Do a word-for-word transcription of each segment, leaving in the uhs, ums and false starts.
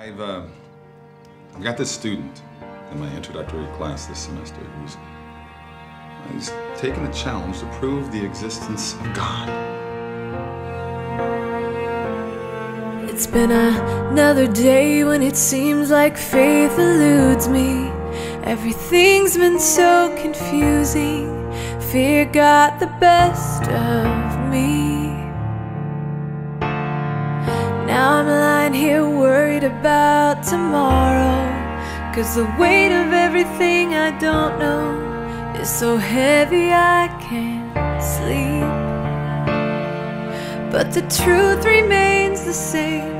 I've, uh, I've got this student in my introductory class this semester who's he's taken the challenge to prove the existence of God. It's been another day when it seems like faith eludes me. Everything's been so confusing. Fear got the best of me. Now I'm lying here worried about tomorrow, 'cause the weight of everything I don't know is so heavy I can't sleep. But the truth remains the same,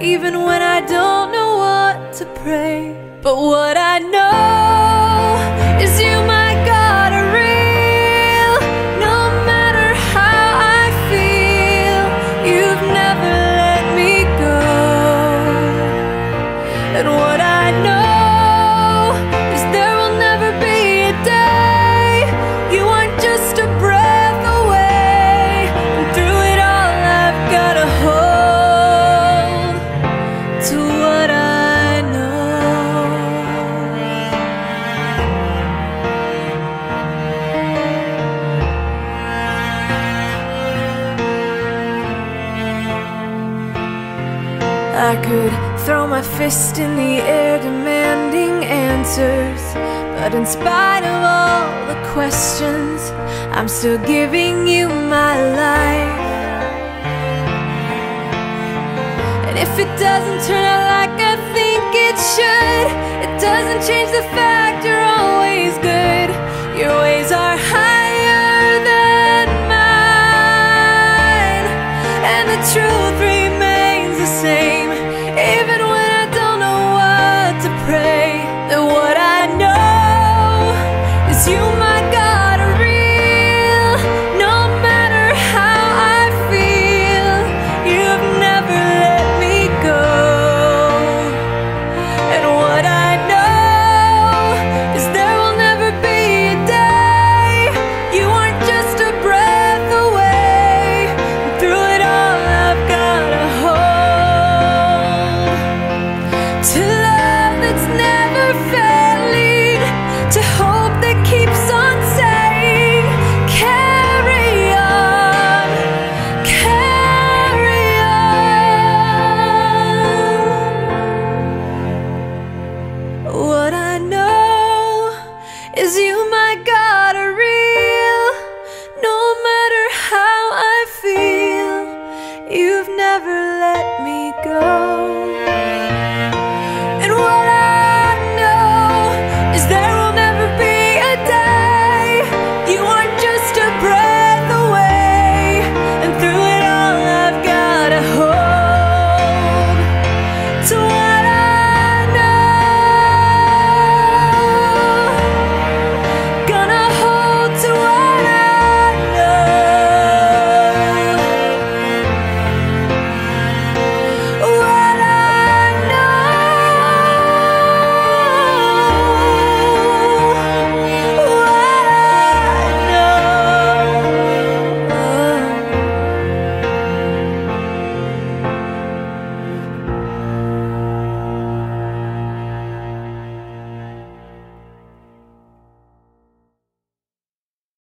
even when I don't know what to pray. But what I know is you, my God, are real. No matter how I feel, you've never let me go. And what I know, I could throw my fist in the air demanding answers, but in spite of all the questions, I'm still giving you my life. And if it doesn't turn out like I think it should, it doesn't change the fact you're always good. Your ways are higher than mine, and the truth